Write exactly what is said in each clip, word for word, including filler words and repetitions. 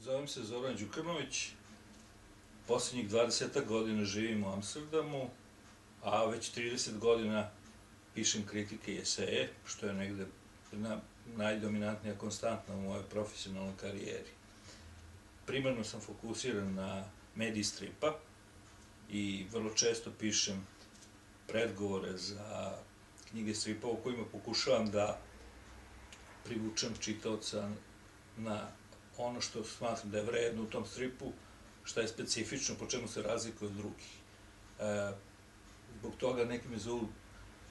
Zovem se Zoran Đukanović, posljednjih dvadesetak godina živim u Amsterdamu, a već trideset godina pišem kritike i eseje, što je negde najdominantnija konstantna u mojoj profesionalnoj karijeri. Primarno sam fokusiran na medij stripa i vrlo često pišem predgovore za knjige stripa u kojima pokušavam da privučem čitaoca na ono što smatram da je vredno u tom stripu, šta je specifično, po čemu se razlikuje od drugih. Zbog toga neki me zovu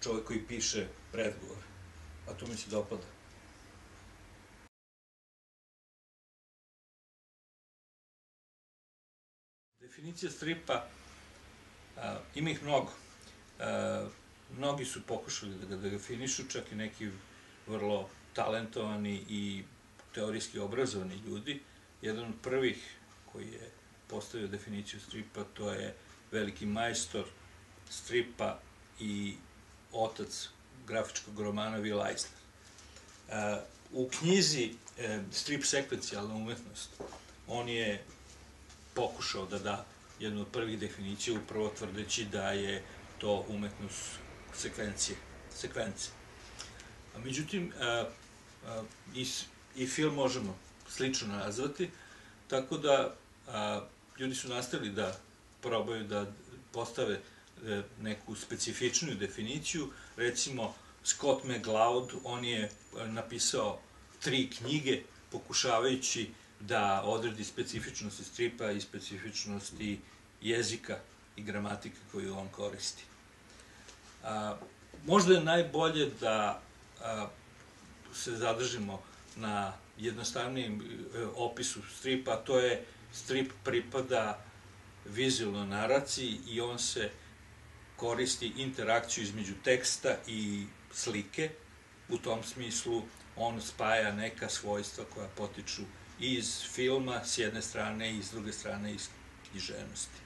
čovek koji piše predgovor, a to mi se dopada. Definicija stripa, ima ih mnogo. Mnogi su pokušali da ga definišu, čak i neki vrlo talentovani i teorijski obrazovani ljudi. Jedan od prvih koji je postavio definiciju stripa, to je veliki majstor stripa i otac grafičkog romana Will Eisner. U knjizi Strip sekvencijalna umetnost on je pokušao da da jednu od prvih definicija, upravo tvrdeći da je to umetnost sekvencije. Međutim, iz i film možemo slično nazvati, tako da ljudi su nastavili da probaju da postave neku specifičnu definiciju. Recimo, Scott McCloud, on je napisao tri knjige pokušavajući da odredi specifičnosti stripa i specifičnosti jezika i gramatike koju on koristi. Možda je najbolje da se zadržimo na jednostavnijem opisu stripa, a to je strip pripada vizualnoj naraciji i on se koristi interakciju između teksta i slike. U tom smislu on spaja neka svojstva koja potiču iz filma s jedne strane i s druge strane iz književnosti.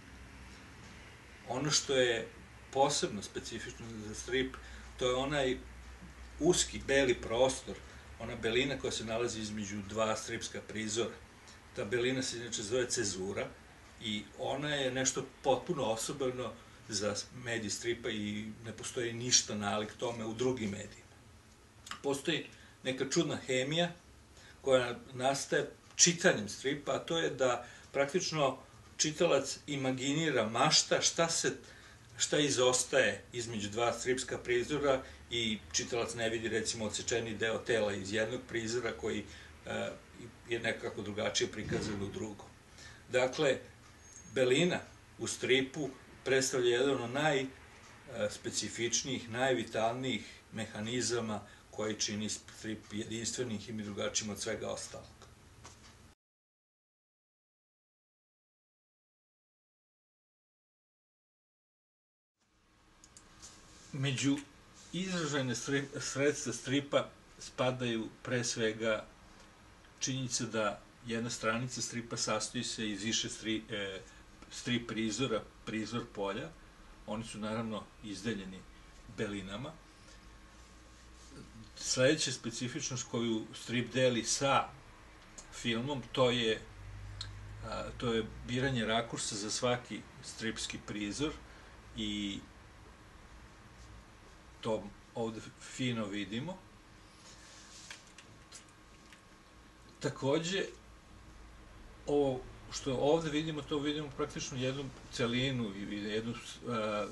Ono što je posebno specifično za strip, to je onaj uski beli prostor, ona belina koja se nalazi između dva stripska prizora. Ta belina se inače zove cezura i ona je nešto potpuno osobno za medij stripa i ne postoji ništa nalik tome u drugim medijima. Postoji neka čudna hemija koja nastaje čitanjem stripa, a to je da praktično čitalac imaginira, mašta šta se šta izostaje između dva stripska prizora i čitalac ne vidi, recimo, odsečeni deo tela iz jednog prizora koji je nekako drugačije prikazan u drugom. Dakle, belina u stripu predstavlja jedan od najspecifičnijih, najvitalnijih mehanizama koji čini strip jedinstvenih i drugačijim od svega ostalog. Među izražajne sredstva stripa spadaju pre svega činjenica da jedna stranica stripa sastoji se iz više tri prizora, prizor polja. Oni su naravno izdeljeni belinama. Sledeća specifičnost koju strip deli sa filmom, to je biranje rakursa za svaki stripski prizor i to ovde fino vidimo. Takođe, ovo što ovde vidimo, to vidimo praktično jednu celinu, jednu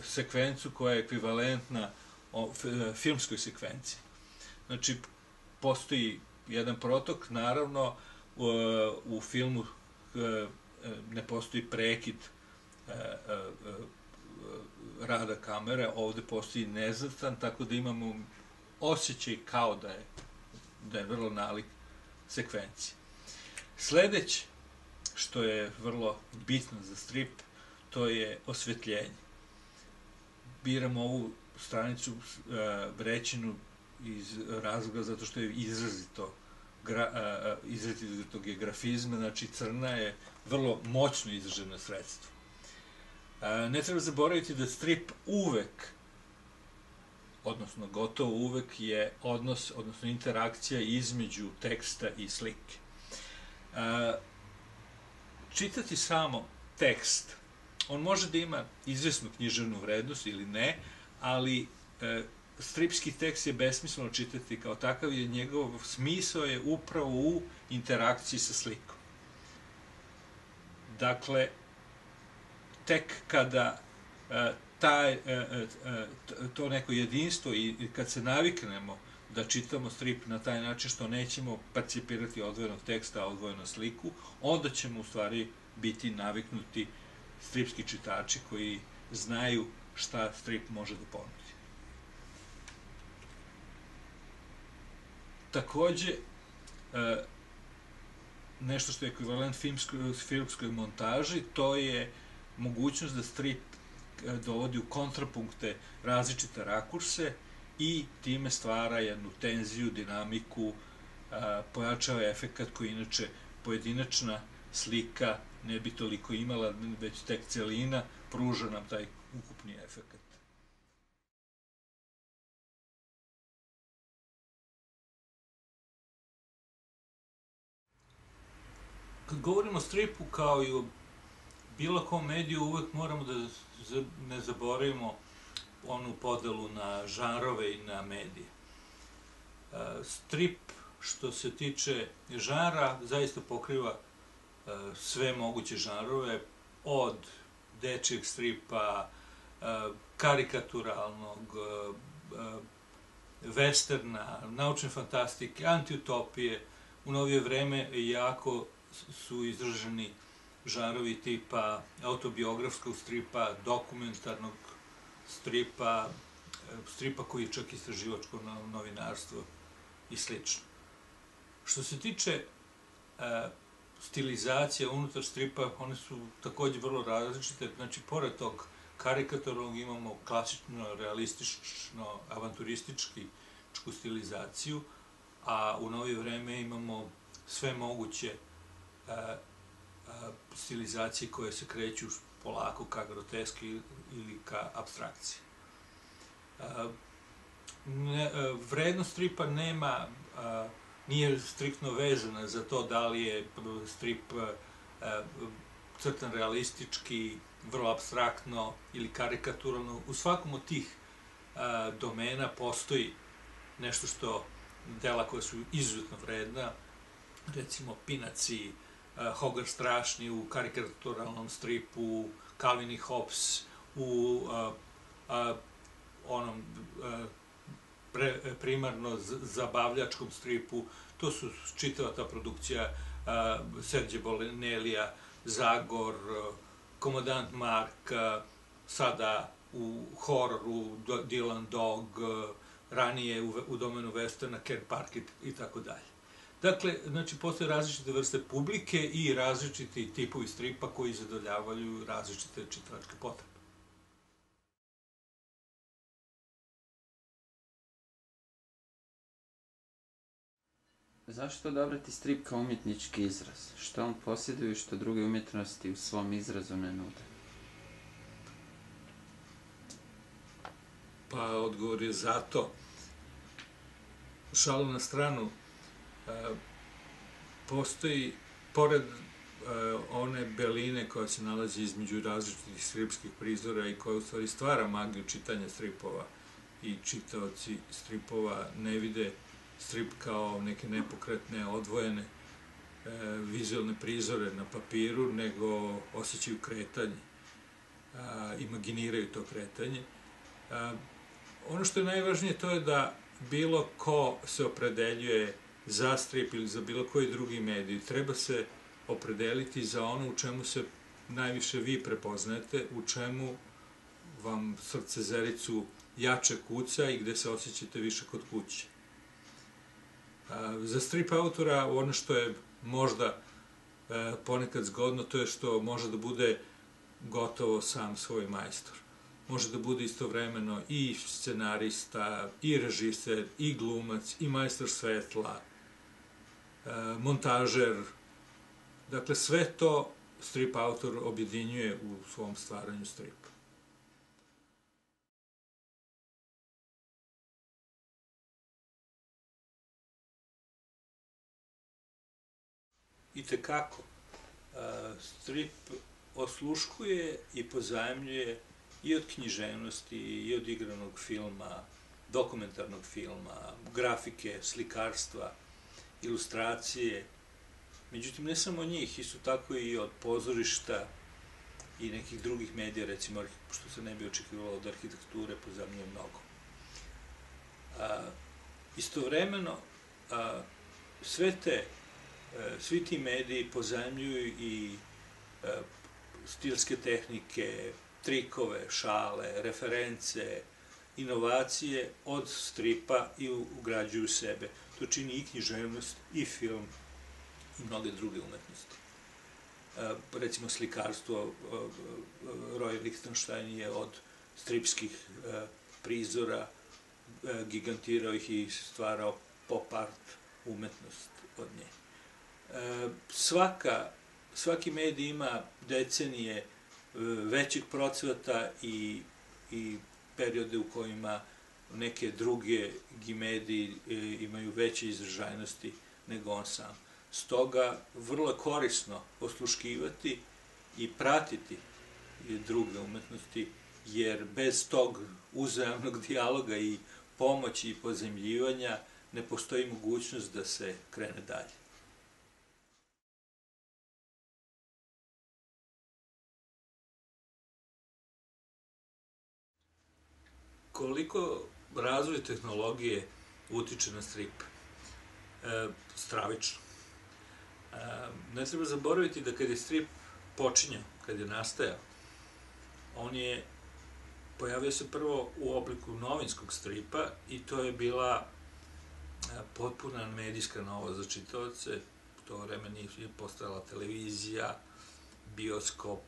sekvencu koja je ekvivalentna filmskoj sekvenciji. Znači, postoji jedan protok. Naravno, u filmu ne postoji prekid rada kamere, ovde postoji nezvrtan, tako da imamo osjećaj kao da je da je vrlo nalik sekvencije. Sledeće, što je vrlo bitno za strip, to je osvetljenje. Biramo ovu stranicu Brećinu iz razloga zato što je izrazito izrazito geografizma, znači crna je vrlo moćno izraženo sredstvo. Ne treba zaboraviti da strip uvek, odnosno gotovo uvek, je odnos, odnosno interakcija između teksta i slike. Čitati samo tekst, on može da ima izvesnu književnu vrednost ili ne, ali stripski tekst je besmisleno čitati kao takav, jer njegov smisao je upravo u interakciji sa slikom. Dakle, tek kada to neko jedinstvo i kad se naviknemo da čitamo strip na taj način što nećemo participirati odvojenog teksta, odvojenu sliku, onda ćemo u stvari biti naviknuti stripski čitači koji znaju šta strip može da ponudi. Takođe, nešto što je ekvivalent filmskoj montaži, to je mogućnost da strip dovodi u kontrapunkte različite rakurse i time stvara jednu tenziju, dinamiku, pojačava efekat koji inače pojedinačna slika ne bi toliko imala, već tek celina pruža nam taj ukupni efekat. Kad govorimo o stripu kao i o bilo kom mediju, uvek moramo da ne zaboravimo onu podelu na žanrove i na medije. Strip što se tiče žanra zaista pokriva sve moguće žanrove, od dečijeg stripa, karikaturalnog, westerna, naučne fantastike, antiutopije. U novije vreme jako su izraženi žanrovi tipa autobiografskog stripa, dokumentarnog stripa, stripa koji je čak istraživačko novinarstvo i sl. Što se tiče stilizacije unutar stripa, one su takođe vrlo različite. Znači, pored tog karikaturnog imamo klasično, realistično, avanturističku stilizaciju, a u novije vreme imamo sve moguće stilizacije koje se kreću polako ka groteski ili ka apstrakciji. Vrednost stripa nema, nije striktno vezana za to da li je strip crtan realistički, vrlo apstraktno ili karikaturalno. U svakom od tih domena postoji nešto što dela koje su izuzetno vredna, recimo Pinaci, Hogar Strašni u karikaturalnom stripu, Kalvin i Hobs u onom primarno zabavljačkom stripu. To su čitava ta produkcija Sergio Bonelija, Zagor, Komandant Mark, sada u hororu Dylan Dog, ranije u domenu westerna Ken Parker i tako dalje. Dakle, znači, postoje različite vrste publike i različiti tipovi stripa koji zadovoljavaju različite čitalačke potrebe. Zašto odabrati strip kao umetnički izraz? Što on posjeduje i što druge umetnosti u svom izrazu ne nude? Pa, odgovor je zato. Šalu na stranu, postoji, pored one beline koja se nalazi između različitih stripskih prizora i koja u stvari stvara magiju čitanja stripova, i čitaoci stripova ne vide strip kao neke nepokretne, odvojene vizualne prizore na papiru, nego osjećaju kretanje, imaginiraju to kretanje. Ono što je najvažnije, to je da bilo ko se opredeljuje za strip ili za bilo koji drugi medij, treba se opredeliti za ono u čemu se najviše vi prepoznajete, u čemu vam srce zericu jače kuca i gde se osjećate više kod kuće. Za strip autora ono što je možda ponekad zgodno, to je što može da bude gotovo sam svoj majstor. Može da bude istovremeno i scenarista, i režiser, i glumac, i majstor svetla, montažer. Dakle, sve to strip autor objedinjuje u svom stvaranju stripa. I tekako, strip osluškuje i pozajemljuje i od književnosti, i od igranog filma, dokumentarnog filma, grafike, slikarstva, ilustracije. Međutim, ne samo njih, isto tako i od pozorišta i nekih drugih medija, recimo, što se ne bi očekivalo od arhitekture, pozajemljuje mnogo. Istovremeno, sve te Svi ti mediji pozajemljuju i stilske tehnike, trikove, šale, reference, inovacije od stripa i ugrađuju sebe. To čini i književnost, i film, i mnoge druge umetnosti. Recimo slikarstvo, Roj Lihtenštajn je od stripskih prizora gigantirao ih i stvarao pop art umetnost od nje. Svaki medij ima decenije većeg procvata i periode u kojima neke druge mediji imaju veće izražajnosti nego on sam. Stoga vrlo korisno osluškivati i pratiti druge umetnosti, jer bez tog uzajamnog dijaloga i pomoći i pozajmljivanja ne postoji mogućnost da se krene dalje. Koliko razvoj tehnologije utiče na strip? Stravično. Ne treba zaboraviti da kad je strip počinjao, kad je nastajao, on je pojavio se prvo u obliku novinskog stripa i to je bila potpuna medijska novost za čitaoce. U to vreme nije postojala televizija, bioskop,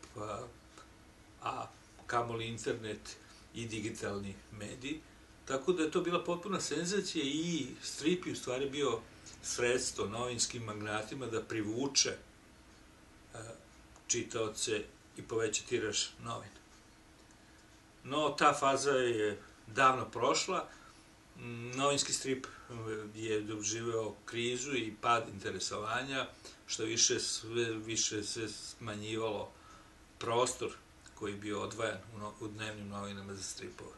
a kamoli internet i digitalni mediji, tako da je to bila potpuna senzacija i strip je u stvari bio sredstvo novinskim magnatima da privuče čitaoce i poveća tiraž novina. No, ta faza je davno prošla, novinski strip je doživeo krizu i pad interesovanja, što više se smanjivalo prostor koji je bio odvajan u dnevnim novinama za stripove.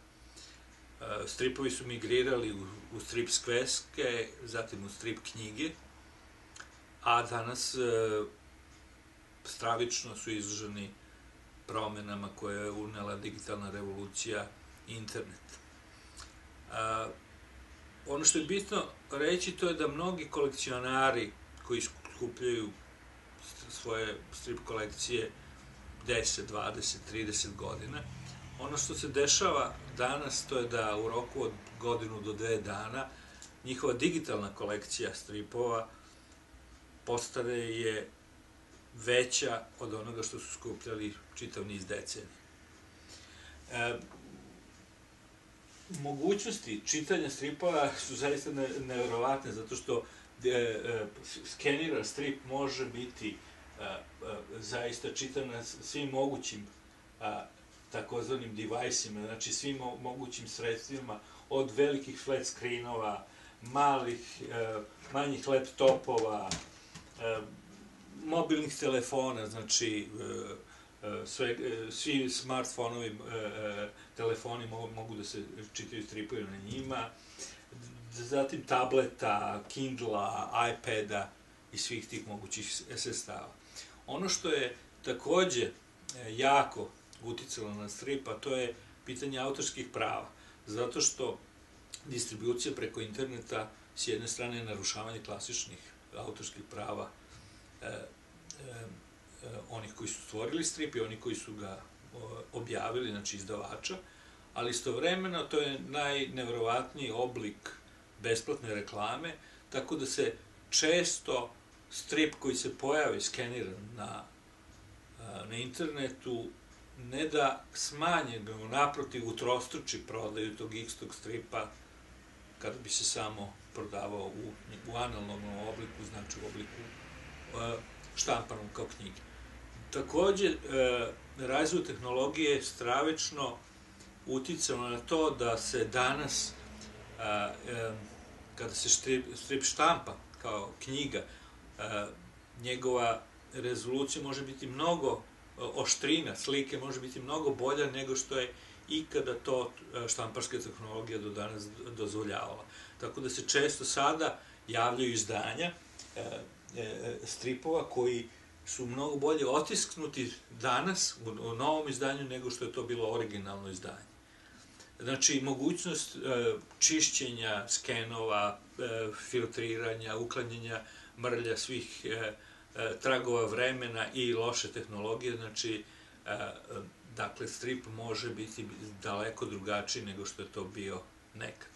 Stripovi su migrirali u strip skveske, zatim u strip knjige, a danas stravično su izloženi promenama koje je unela digitalna revolucija i internet. Ono što je bitno reći to je da mnogi kolekcionari koji skupljaju svoje strip kolekcije deset, dvadeset, trideset godina. Ono što se dešava danas to je da u roku od godinu do dve dana njihova digitalna kolekcija stripova postane je veća od onoga što su skupljali čitav niz decenija. Mogućnosti čitanja stripova su zaista neverovatne, zato što skeniran strip može biti zaista čitam na svim mogućim takozvanim devajsima, znači svim mogućim sredstvima, od velikih flat screenova, manjih laptopova, mobilnih telefona, znači svi smartfonovi telefoni mogu da se čitaju stripovi na njima, zatim tableta, Kindla, iPada i svih tih mogućih sredstava. Ono što je takođe jako uticalo na strip, a to je pitanje autorskih prava, zato što distribucija preko interneta s jedne strane narušavanje klasičnih autorskih prava onih koji su stvorili strip i onih koji su ga objavili, znači izdavača, ali istovremeno to je najneverovatniji oblik besplatne reklame, tako da se često strip koji se pojavi skeniran na internetu ne da smanje ga, naprotiv utrostruči prodaju tog istog stripa kada bi se samo prodavao u analognom obliku, znači u obliku štampanom kao knjige. Takođe, razvoj tehnologije je stravično uticalo na to da se danas, kada se strip štampa kao knjiga, njegova rezolucija može biti mnogo oštrina, slike može biti mnogo bolja nego što je ikada to štamparska tehnologija do danas dozvoljavala. Tako da se često sada javljaju izdanja stripova koji su mnogo bolje otisknuti danas u novom izdanju nego što je to bilo originalno izdanje. Znači, mogućnost čišćenja skenova, filtriranja, uklanjanja mrlja svih tragova vremena i loše tehnologije, znači, dakle, strip može biti daleko drugačiji nego što je to bio nekad.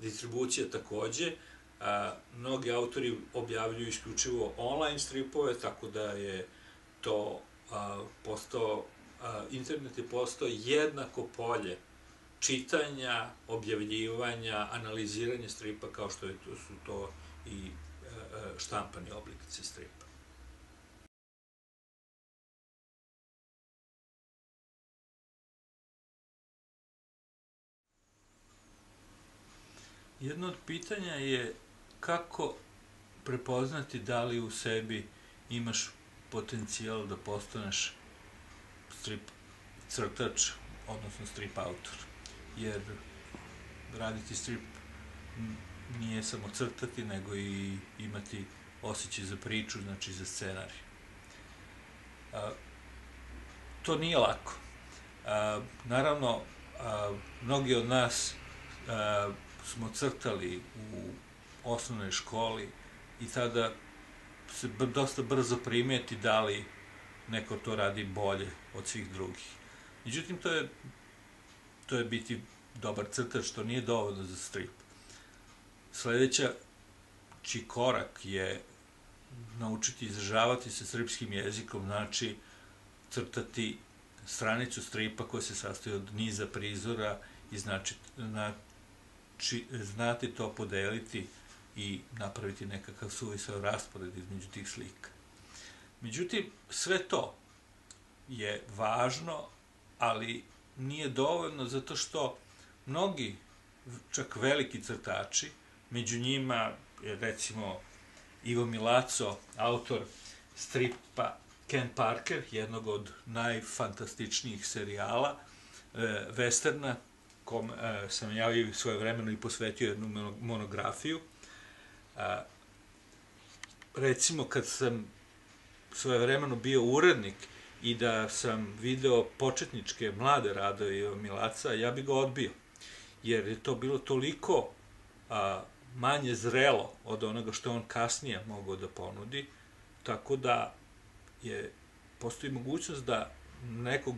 Distribucija takođe. Mnogi autori objavljuju isključivo online stripove, tako da je to postao, internet je postao jednako polje čitanja, objavljivanja, analiziranja stripa kao što su to i štampani oblici stripa. Jedno od pitanja je kako prepoznati da li u sebi imaš potencijal da postaneš strip crtač, odnosno strip autor. Jer raditi strip nije samo crtati, nego i imati osjećaj za priču, znači za scenarij. To nije lako. Naravno, mnogi od nas smo crtali u osnovnoj školi i tada se dosta brzo primeti da li neko to radi bolje od svih drugih. Međutim, to je biti dobar crtač, što nije dovoljno za strip. Sledeći korak je naučiti izražavati se srpskim jezikom, znači crtati stranicu stripa koja se sastoji od niza prizora i znači znati to podeliti i napraviti nekakav suvisao raspored između tih slika. Međutim, sve to je važno, ali nije dovoljno zato što mnogi, čak veliki crtači, među njima je recimo Ivo Milazzo, autor stripa Ken Parker, jednog od najfantastičnijih serijala, westerna, kom sam ja i svoje vremeno i posvetio jednu monografiju. Recimo, kad sam svoje vremeno bio urednik i da sam video početničke mlade radove Ivo Milazza, ja bi ga odbio, jer je to bilo toliko manje zrelo od onoga što on kasnije mogao da ponudi, tako da postoji mogućnost da nekog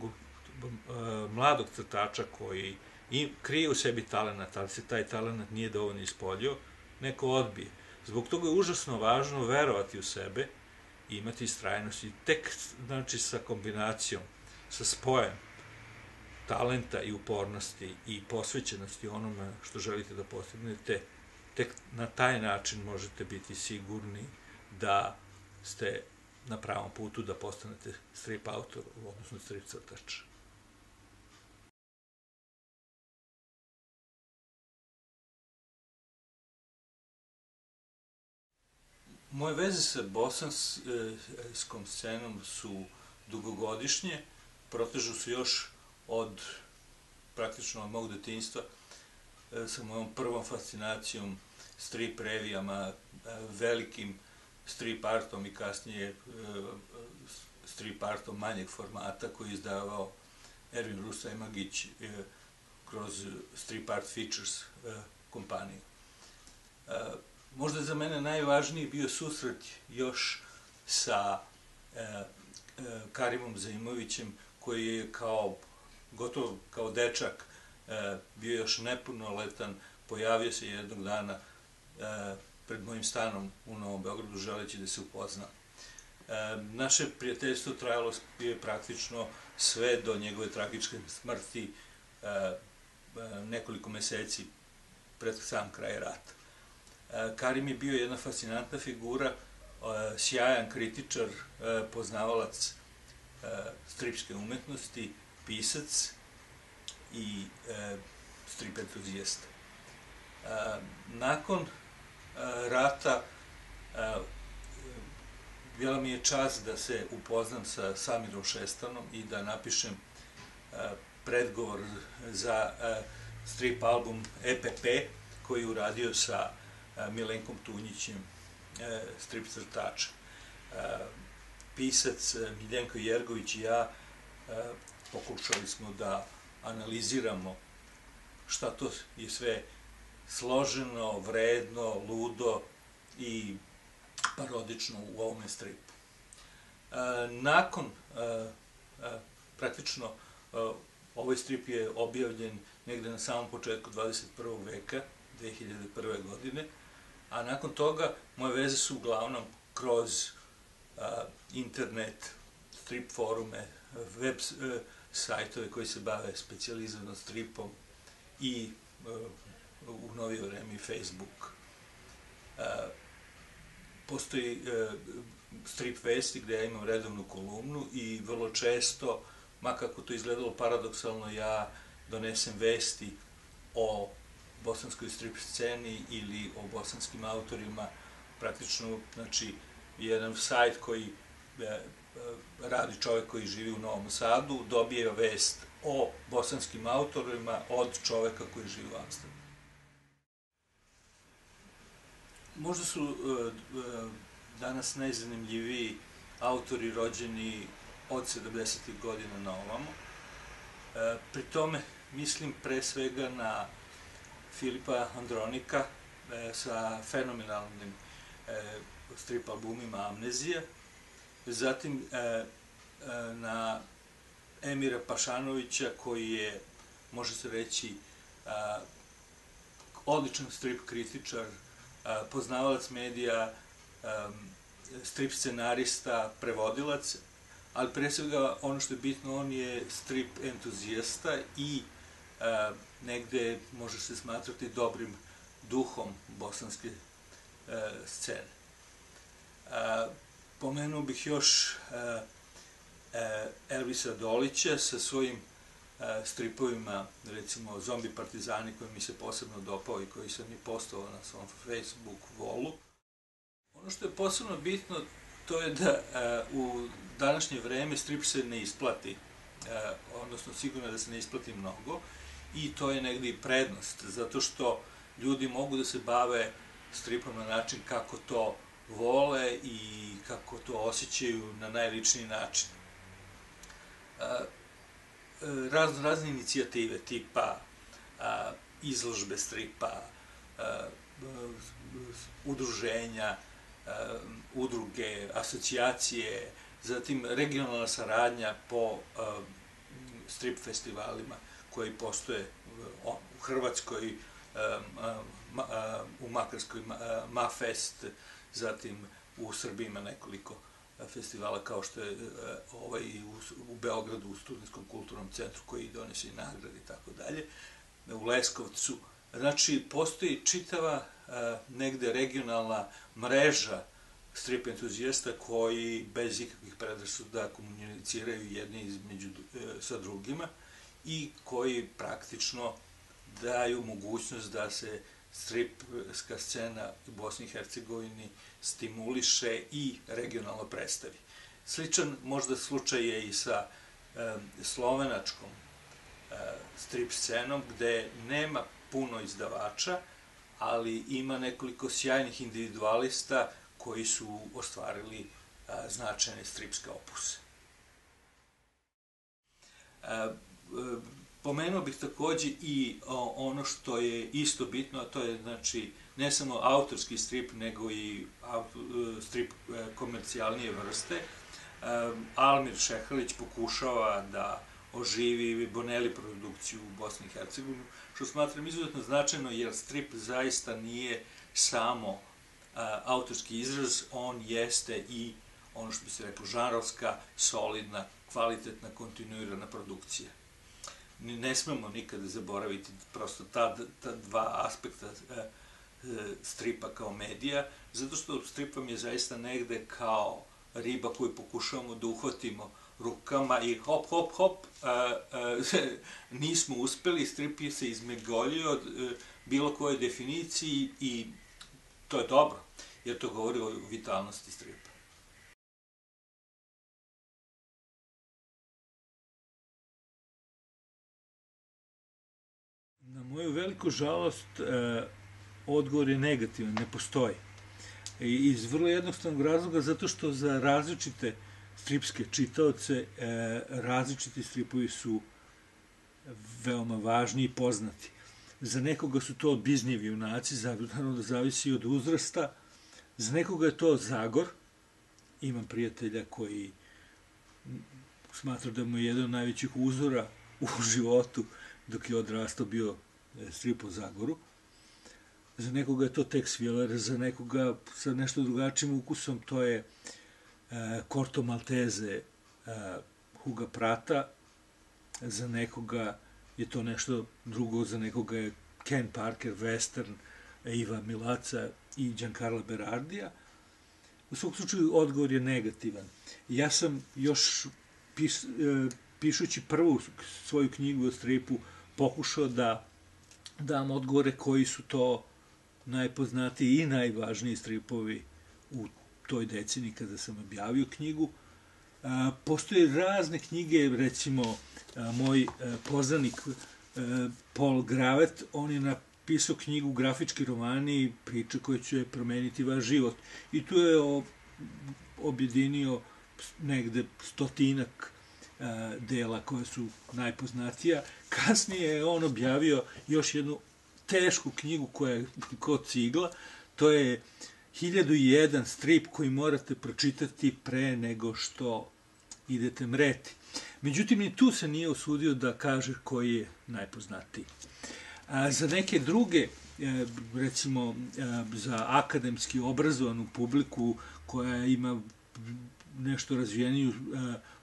mladog crtača koji i krije u sebi talenat, ali se taj talenat nije dovoljno ispoljio, neko odbije. Zbog toga je užasno važno verovati u sebe i imati istrajnost. I tek, znači, sa kombinacijom, sa spojem talenta i upornosti i posvećenosti onome što želite da postignete, tek na taj način možete biti sigurni da ste na pravom putu da postanete strip autor, odnosno strip crtač. Moje veze sa bosanskom scenom su dugogodišnje, protežu se još od, praktično od mog detinjstva, sa mojom prvom fascinacijom strip revijama, velikim strip artom i kasnije strip artom manjeg formata koji je izdavao Erwin Rusaj kroz Strip Art Features kompaniju. Možda za mene najvažniji bio susret još sa Karimom Zajimovićem, koji je kao, gotovo kao dečak, bio još nepunoletan, pojavio se jednog dana pred mojim stanom u Novom Beogradu, želeći da se upoznam. Naše prijateljstvo trajalo je praktično sve do njegove tragičke smrti nekoliko meseci pred sam kraj rata. Karim je bio jedna fascinantna figura, sjajan kritičar, poznavalac stripske umetnosti, pisac i strip entuzijasta. Nakon rata bila mi je čast da se upoznam sa Samirom Šestanom i da napišem predgovor za strip album E P P koji je uradio sa Milenkom Tunjićem, strip crtač. Pisac Milenko Jergović i ja pokušali smo da analiziramo šta to je sve složeno, vredno, ludo i parodično u ovome stripu. Nakon, praktično, ovaj strip je objavljen negde na samom početku dvadeset prvog veka, dve hiljade prve. godine, a nakon toga moje veze su uglavnom kroz internet, strip forume, web sajtove koji se bave specijalizovano stripom i u novije vreme i Facebook. Postoji strip vesti gde ja imam redovnu kolumnu i vrlo često, makako to izgledalo paradoksalno, ja donesem vesti o bosanskoj strip sceni ili o bosanskim autorima. Praktično, znači, jedan sajt koji radi čovek koji živi u Novom Sadu dobije vest o bosanskim autorima od čoveka koji živi u Amsterdamu. Možda su danas najzanimljiviji autori rođeni od sedamdesetih godina na ovamo. Pri tome mislim pre svega na Filipa Andronika sa fenomenalnim strip albumima Amnezija, zatim na Emira Pašanovića koji je, može se reći, odličan strip kritičar, poznavalac medija, strip scenarista, prevodilac, ali pre svega ono što je bitno, on je strip entuzijasta i negde može se smatrati dobrim duhom bosanske scene. Pomenuo bih još Elvisa Dolića sa svojim stripovima, recimo Zombi partizani, koji mi se posebno dopao i koji sam i postovao na svom Facebook volu. Ono što je posebno bitno, to je da u današnje vreme strip se ne isplati, odnosno sigurno je da se ne isplati mnogo, i to je negde i prednost, zato što ljudi mogu da se bave stripom na način kako to vole i kako to osjećaju na najličniji način. Razno razne inicijative tipa izložbe stripa, udruženja, udruge, asocijacije, zatim regionalna saradnja po strip festivalima koji postoje u Hrvatskoj, u Makarskoj Mafest, zatim u Srbiji ima nekoliko festivala kao što je ovaj u Beogradu, u Studentskom kulturnom centru koji donese i nagrade i tako dalje, u Leskovcu. Znači, postoji čitava negde regionalna mreža strip entuzijasta koji bez ikakvih predrasuda komuniciraju jedni sa drugima i koji praktično daju mogućnost da se stripska scena u Bosni i Hercegovini stimuliše i regionalno predstavi. Sličan možda slučaj je i sa slovenačkom strip scenom, gde nema puno izdavača, ali ima nekoliko sjajnih individualista koji su ostvarili značajne stripske opuse. Pomenuo bih takođe i ono što je isto bitno, a to je znači ne samo autorski strip, nego i strip komercijalnije vrste. Almir Šehalić pokušava da oživi Bonelli produkciju u Bosni i Hercegovini, što smatram izuzetno značajno, jer strip zaista nije samo autorski izraz, on jeste i ono što bi se reklo žanrovska, solidna, kvalitetna, kontinuirana produkcija. Ne smemo nikada zaboraviti prosto ta dva aspekta stripa kao medija, zato što strip vam je zaista negde kao riba koju pokušavamo da uhvatimo rukama i hop, hop, hop, nismo uspeli, strip je se izmegoljio od bilo koje definiciji i to je dobro, jer to govori o vitalnosti stripa. Na moju veliku žalost, odgovor je negativan, ne postoji. Iz vrlo jednostavnog razloga, zato što za različite stripske čitaoce različiti stripovi su veoma važni i poznati. Za nekoga su to Disneyevi junaci, naravno da zavisi od uzrasta. Za nekoga je to Zagor. Imam prijatelja koji smatra da mu je jedan od najvećih uzora u životu dok je odrastao bio strip o Zagoru. Za nekoga je to Tex Viler, za nekoga sa nešto drugačijim ukusom to je Corto Malteze Huga Prata, za nekoga je to nešto drugo, za nekoga je Ken Parker, Western, Iva Milazza i Giancarlo Berardija. U svakom slučaju odgovor je negativan. Ja sam još pišući prvu svoju knjigu o stripu pokušao da dam odgovore koji su to najpoznatiji i najvažniji stripovi u toj decini kada sam objavio knjigu. Postoje razne knjige, recimo moj poznanik Paul Gravet, on je napisao knjigu Grafički romani i priče koje će promeniti vaš život. I tu je objedinio negde stotinak dela koje su najpoznatija. Kasnije je on objavio još jednu tešku knjigu koja je kod cigla. To je hiljadu jedan strip koji morate pročitati pre nego što idete mreti. Međutim, ni tu se nije usudio da kaže koji je najpoznatiji. Za neke druge, recimo za akademski obrazovanu publiku koja ima nešto razvijeniju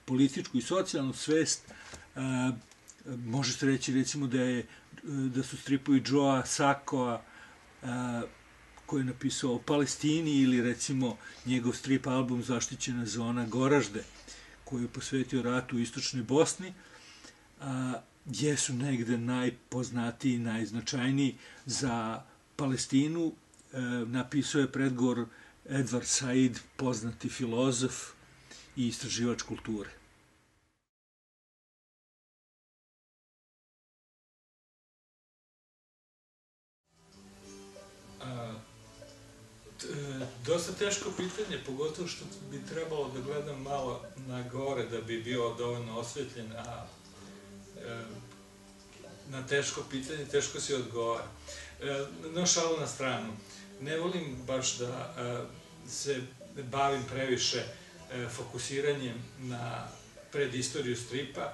političku i socijalnu svest, možete reći recimo da su stripovi Joe Saccoa koji je napisao o Palestini ili recimo njegov strip album Zaštićena zona Goražde koji je posvetio ratu u Istočnoj Bosni, jesu negde najpoznatiji i najznačajniji. Za Palestinu napisao je predgovor Edward Said, poznati filozof i istraživač kulture. Dosta teško pitanje, pogotovo što bi trebalo da gledam malo na gore da bi bio dovoljno osvetljen, a na teško pitanje teško se odgovara. No, šalu na stranu. Ne volim baš da se bavim previše fokusiranjem na predistoriju stripa.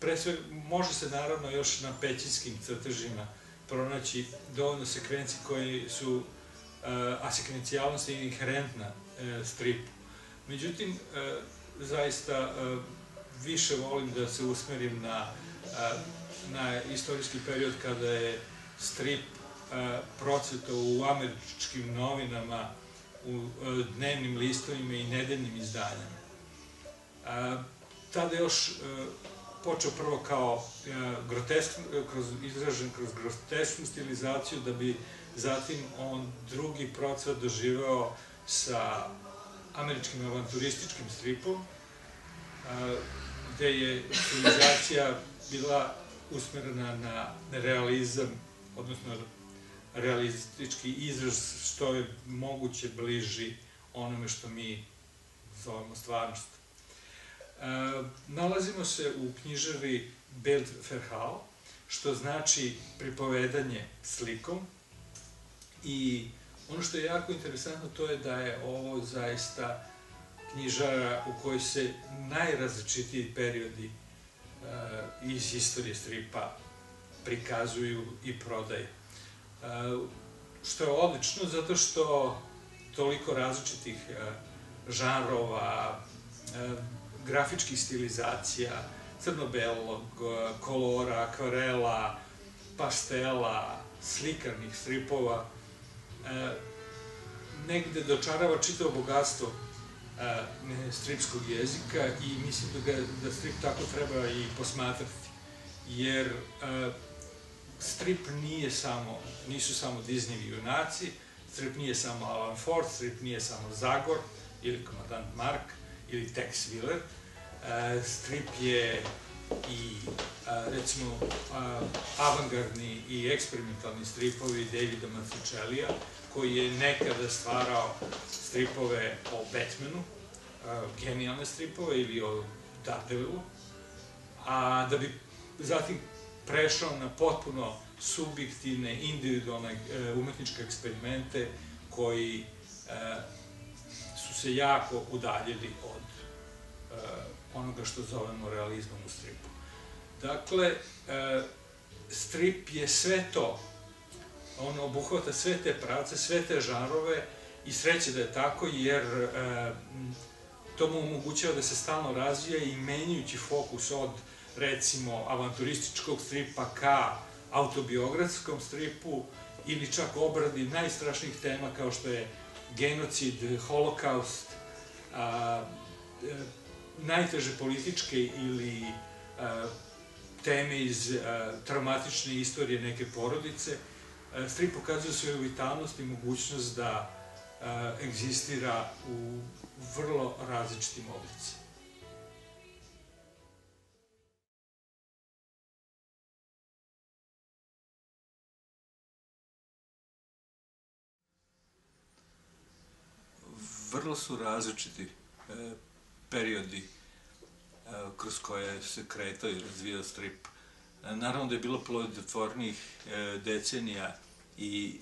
Pre svega, može se naravno još na pećinskim crtežima pronaći dovoljno sekvenci koji su a sekvencijalnost je inherentna stripu. Međutim, zaista više volim da se usmerim na istorijski period kada je strip procvetao u američkim novinama, u dnevnim listovima i nedeljnim izdanjama. Tada je još počeo prvo kao izražen kroz grotesknu stilizaciju, da bi zatim on drugi procvat doživeo sa američkim avanturističkim stripom, gde je stilizacija bila usmerena na realizam, odnosno realistički izraz, što je moguće bliži onome što mi zovemo stvarnost. Nalazimo se u knjižari Bildverhaal, što znači pripovedanje slikom. I ono što je jako interesantno to je da je ovo zaista knjižara u kojoj se najrazličitiji periodi iz istorije stripa prikazuju i prodaju. Što je odlično zato što toliko različitih žanrova, grafičkih stilizacija, crno-belog, kolora, akvarela, pastela, slikarnih stripova, negde dočarava čitavo bogatstvo stripskog jezika i mislim da strip tako treba i posmatrati, jer strip nisu samo Disneyevi junaci, strip nije samo Alan Ford, strip nije samo Zagor ili Komandant Mark ili Tex Viler. Strip je i, recimo, avangardni i eksperimentalni stripovi Davida Mazzucchellia, koji je nekada stvarao stripove o Batmanu, genijalne stripove, ili o Daredevilu, a da bi zatim prešao na potpuno subjektivne, individualne umetničke eksperimente koji su se jako udaljili od onoga što zovemo realizmom u stripu. Dakle, strip je sve to, on obuhvata sve te pravce, sve te žanrove i sreće da je tako, jer to mu omogućava da se stalno razvija i menjujući fokus od, recimo, avanturističkog stripa ka autobiografskom stripu ili čak obradi najstrašnijih tema kao što je genocid, holokaust, najteže političke ili teme iz traumatične istorije neke porodice. Strip pokazuje svoju vitalnost i mogućnost da egzistira u vrlo različitim oblicima. Vrlo su različiti periodi kroz koje se kretao i razvijao strip. Naravno da je bilo plodotvornijih decenija i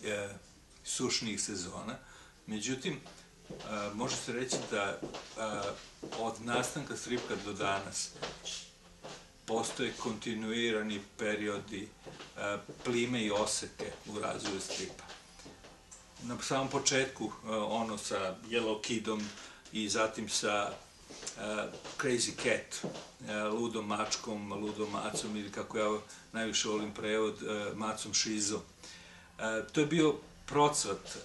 sušnijih sezona, međutim, može se reći da od nastanka stripka do danas postoje kontinuirani periodi plime i oseke u razvoju stripa. Na samom početku, ono sa Yellow Kidom i zatim sa Crazy Cat, ludom mačkom, ludom macom ili kako ja najviše volim prevod, macom šizom. To je bio procvat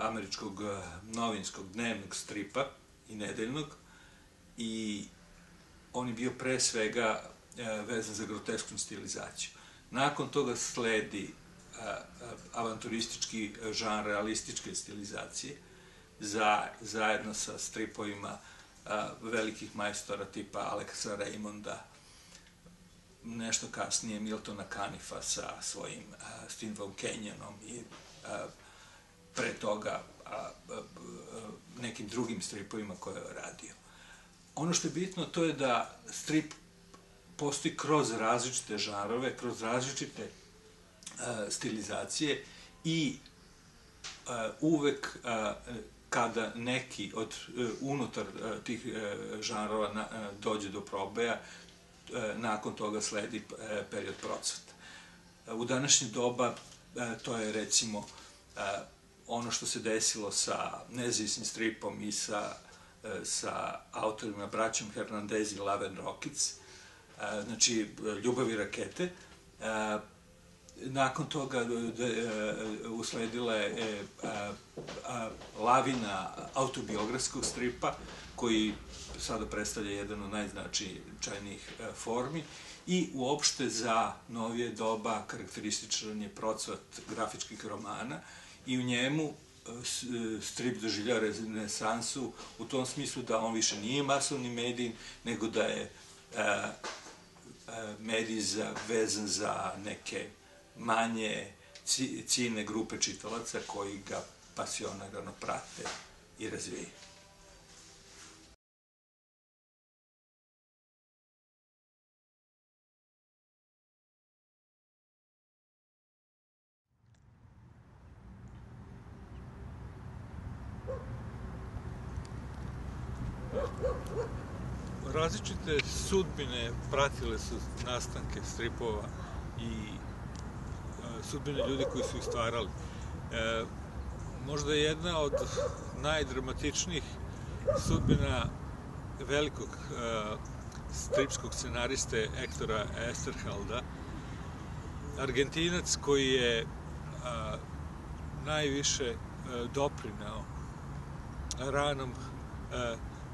američkog novinskog dnevnog stripa i nedeljnog i on je bio pre svega vezan za grotesknu stilizaciju. Nakon toga sledi avanturistički žanr realističke stilizacije zajedno sa stripovima velikih majstora tipa Aleksa Raymonda, nešto kasnije Miltona Canifa sa svojim Steamboat Canyonom i pre toga nekim drugim stripovima koje je radio. Ono što je bitno to je da strip postoji kroz različite žanrove, kroz različite stilizacije i uvek kada neki od unutar tih žanrova dođe do proboja, nakon toga sledi period procvata. U današnje doba to je, recimo, ono što se desilo sa nezavisnim stripom i sa autorima braćom Hernandez i Love and Rockets, znači Ljubav i rakete. Nakon toga usledila je lavina autobiografskog stripa, koji sada predstavlja jedan od najznačajnijih formi, i uopšte za novije doba karakterističan je procvat grafičkih romana i u njemu strip doživljava renesansu u tom smislu da on više nije masovni medij, nego da je medij vezan za neke manje ciljne grupe čitalaca koji ga pasionarno prate i razvijaju. različite sudbine pratile su nastanke stripova i sudbine ljudi koji su ih stvarali. Možda jedna od najdramatičnijih sudbina velikog stripskog scenariste Hectora Oesterhelda, Argentinac koji je najviše doprinao ranom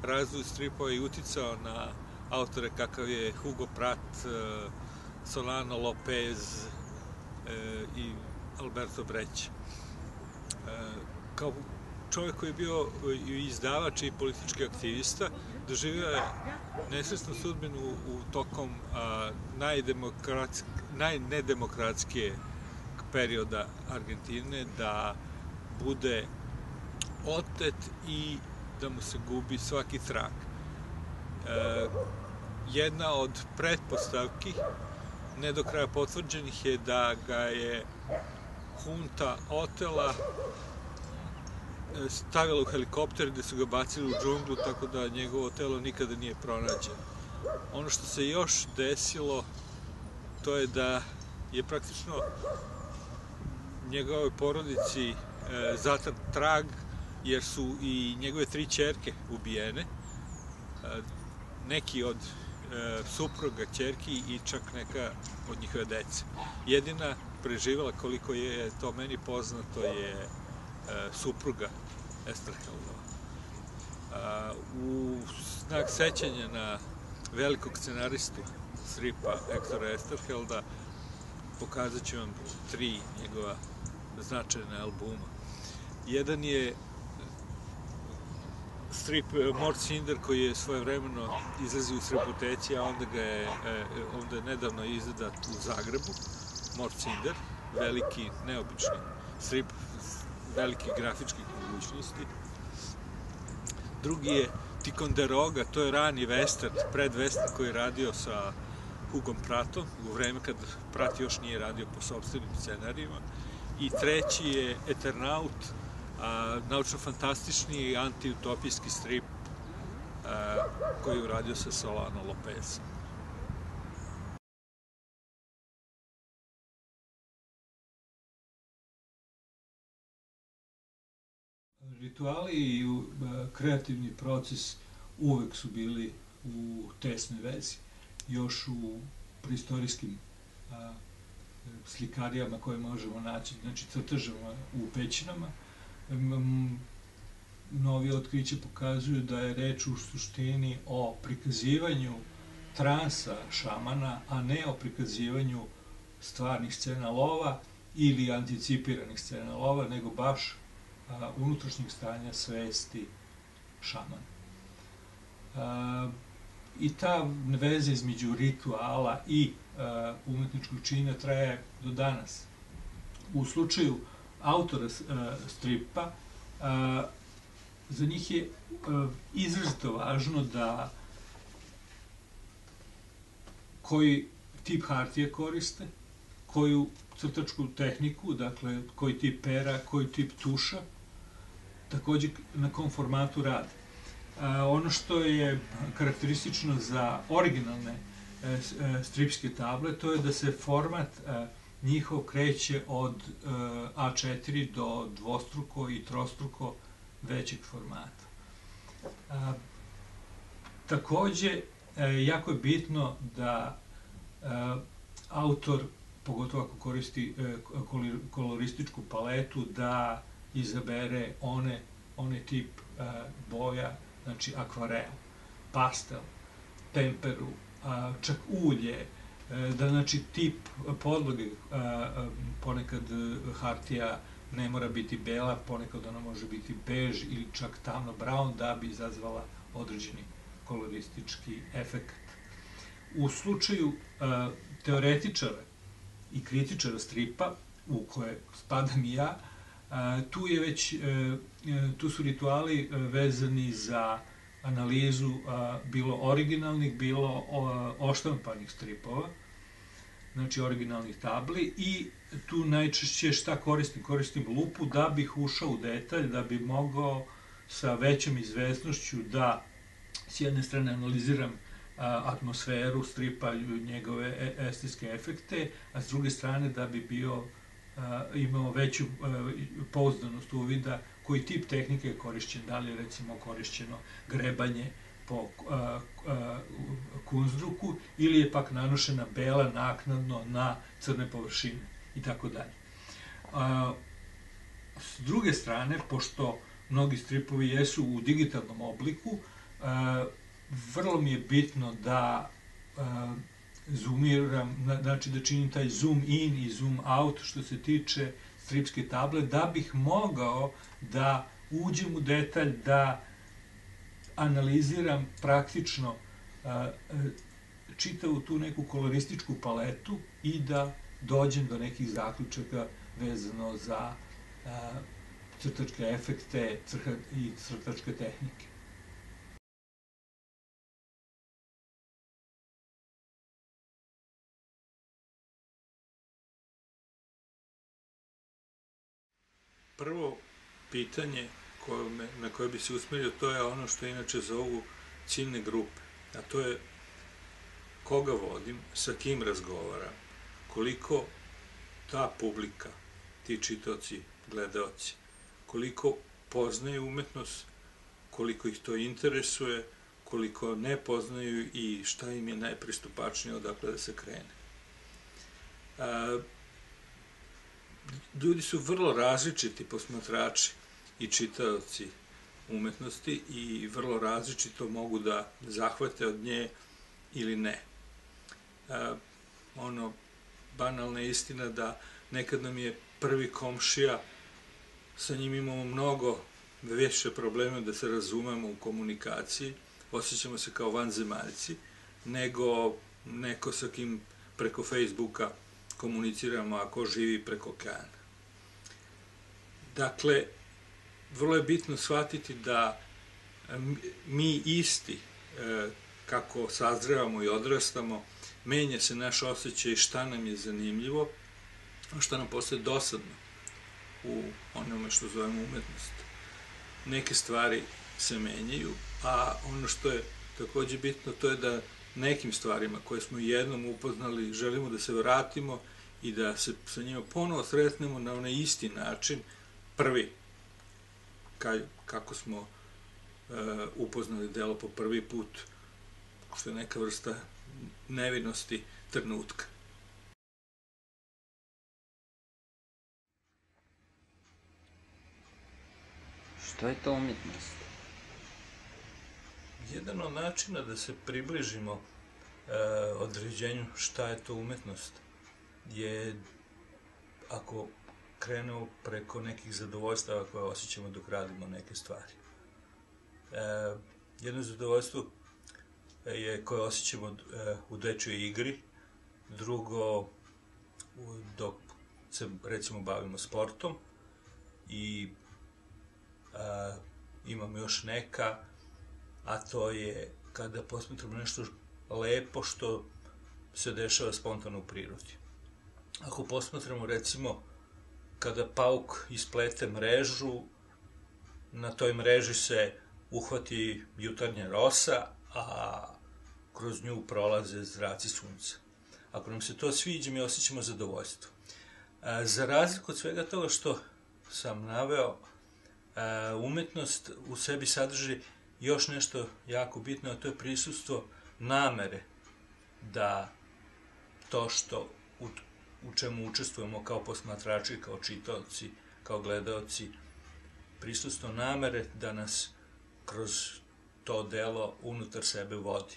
razvoju stripova i uticao na autore kakav je Hugo Pratt, Solano Lopez i Alberto Brecht. Kao čovjek koji je bio i izdavač i politički aktivista, doživio je nesretnu sudbinu tokom najnedemokratskijeg perioda Argentine, da bude otet i da mu se gubi svaki trag. Jedna od pretpostavki, ne do kraja potvrđenih, je da ga je hunta otela, stavila u helikopter gde su ga bacili u džunglu, tako da njegovo telo nikada nije pronađeno. Ono što se još desilo, to je da je praktično njegovoj porodici zatrt trag, jer su i njegove tri ćerke ubijene, neki od supruga ćerki i čak neka od njihove dece. Jedina preživjela, koliko je to meni poznato, je supruga Oesterheldova. U znak sećanja na velikog scenaristu stripa Hectora Oesterhelda pokazat ću vam tri njegova značajna albuma. Jedan je strip Mort Cinder koji je svojevremeno izlazio u stripoteci, a onda ga je nedavno izdat u Zagrebu. Mort Cinder, veliki, neobični strip velikih grafičkih mogućnosti. Drugi je Ticonderoga, to je rani western, predwestern koji je radio sa Hugom Prattom, u vreme kad Pratt još nije radio po sobstvenim scenarijima. I treći je Eternaut, naučno-fantastični i antiutopijski strip koji je radio sa Solano Lopezom. Rituali i kreativni proces uvek su bili u tesnoj vezi, još u preistorijskim slikarijama koje možemo naći, znači crtežama u pećinama. Novije otkriće pokazuju da je reč u suštini o prikazivanju transa šamana, a ne o prikazivanju stvarnih scena lova ili anticipiranih scena lova, nego baš unutrašnjeg stanja svesti šamana. I ta veza između rituala i umetničkog čina traje do danas. U slučaju autora stripa, za njih je izrazito važno da koji tip hartije koriste, koju crtačku tehniku, dakle koji tip pera, koji tip tuša, takođe na kom formatu rade. Ono što je karakteristično za originalne stripske table, to je da se format njihov kreće od A četiri do dvostruko i trostruko većeg formata. Takođe, jako je bitno da autor, pogotovo ako koristi kolorističku paletu, da izabere onaj tip boja, znači akvarel, pastel, temperu, čak ulje, da znači tip podloge, ponekad hartija ne mora biti bela, ponekad ona može biti bež ili čak tamno brown da bi izazvala određeni koloristički efekt. U slučaju teoretičara i kritičara stripa, u koje spadam i ja, tu su rituali vezani za analizu bilo originalnih, bilo oštampanih stripova, znači originalnih tabli, i tu najčešće šta koristim? Koristim lupu da bih ušao u detalj, da bi mogao sa većom izvesnošću da s jedne strane analiziram atmosferu stripa, njegove estetske efekte, a s druge strane da bi bio imao veću pouzdanost uvida koji tip tehnike je korišćen, da li je recimo korišćeno grebanje po kunstdruku ili je pak nanošena bela naknadno na crne površine itd. S druge strane, pošto mnogi stripovi jesu u digitalnom obliku, vrlo mi je bitno da zoomiram, znači da činim taj zoom in i zoom out što se tiče stripske table, da bih mogao da uđem u detalj, da analiziram praktično čitavu tu neku kolorističku paletu i da dođem do nekih zaključaka vezano za crtačke efekte i crtačke tehnike. Prvo pitanje na koje bi se usmerio, to je ono što inače zovu ciljne grupe, a to je koga vodim, sa kim razgovaram, koliko ta publika, ti čitaoci, gledaoci, koliko poznaju umetnost, koliko ih to interesuje, koliko ne poznaju i šta im je najpristupačnije odakle da se krene. Ljudi su vrlo različiti posmatrači i čitaoci umetnosti i vrlo različito mogu da zahvate od nje ili ne. Ono, banalna istina da nekad nam je prvi komšija, sa njim imamo mnogo više problema da se razumemo u komunikaciji, osjećamo se kao vanzemaljci, nego neko sa kim preko Facebooka komuniciramo ako živi preko okeana. Dakle, vrlo je bitno shvatiti da mi isti, kako sazrevamo i odrastamo, menja se naš osjećaj šta nam je zanimljivo, šta nam postaje dosadno u onome što zovemo umetnost. Neke stvari se menjaju, a ono što je takođe bitno, to je da nekim stvarima koje smo jednom upoznali želimo da se vratimo i da se sa njima ponovo sretnemo na onaj isti način, prvi, kako smo upoznali delo po prvi put, što je neka vrsta nevinosti trenutka. Što je to umetnost? Jedan od načina da se približimo određenju šta je to umetnost je ako krenemo preko nekih zadovoljstava koje osjećamo dok radimo neke stvari. Jedno zadovoljstvo je koje osjećamo u dečjoj igri, drugo dok se recimo bavimo sportom i imamo još neka, a to je kada posmatramo nešto lepo što se dešava spontano u prirodi. Ako posmatramo recimo kada pauk isplete mrežu, na toj mreži se uhvati jutarnja rosa, a kroz nju prolaze zraci sunca. Ako nam se to sviđa, mi osjećamo zadovoljstvo. Za razliku od svega toga što sam naveo, umetnost u sebi sadrži još nešto jako bitno, a to je prisustvo namere da to što u čemu učestvujemo kao posmatrači, kao čitaoci, kao gledaoci, prisustvo namere da nas kroz to delo unutar sebe vodi.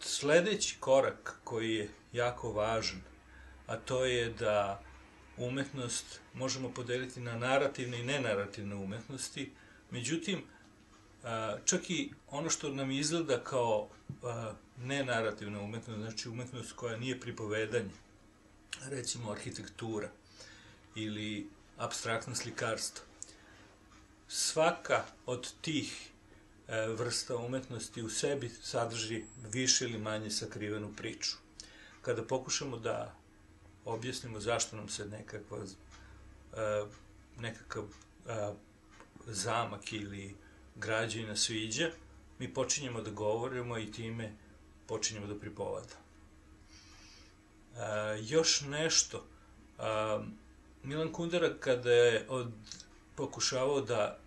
Sledeći korak koji je jako važan, a to je da umetnost možemo podeliti na narativne i nenarativne umetnosti. Međutim, čak i ono što nam izgleda kao nenarativna umetnost, znači umetnost koja nije pripovedanje, recimo arhitektura ili apstraktno slikarstvo, svaka od tih vrsta umetnosti u sebi sadrži više ili manje sakrivenu priču. Kada pokušamo da objasnimo zašto nam se nekakav zamak ili građevina sviđa, mi počinjemo da govorimo i time počinjemo da pripovedamo. Još nešto, Milan Kundera kada je pokušavao da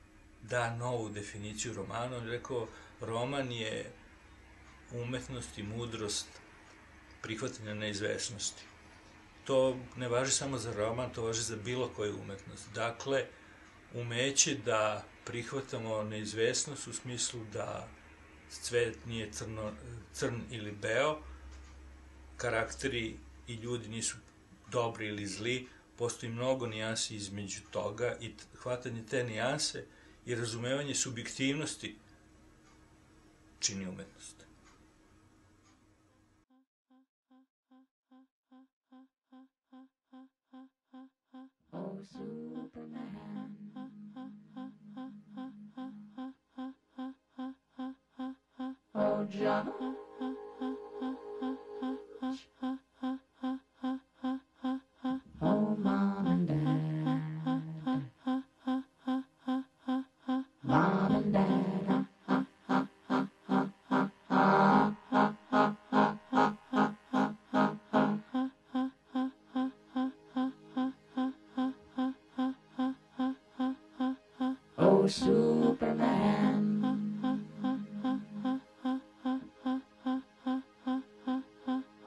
da novu definiciju romana, on je rekao, roman je umetnost i mudrost prihvatanja neizvesnosti. To ne važi samo za roman, to važi za bilo koju umetnost. Dakle, umeće da prihvatamo neizvesnost u smislu da svet nije crn ili beo, karakteri i ljudi nisu dobri ili zli, postoji mnogo nijansi između toga i hvatanje te nijanse i razumevanje subjektivnosti čini umetnost. Oh, Superman.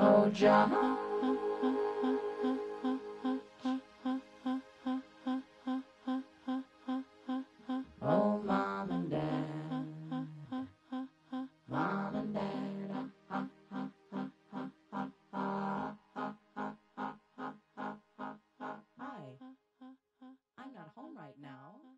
Oh, John. Oh, Mom and Dad. Mom and Dad. Right now.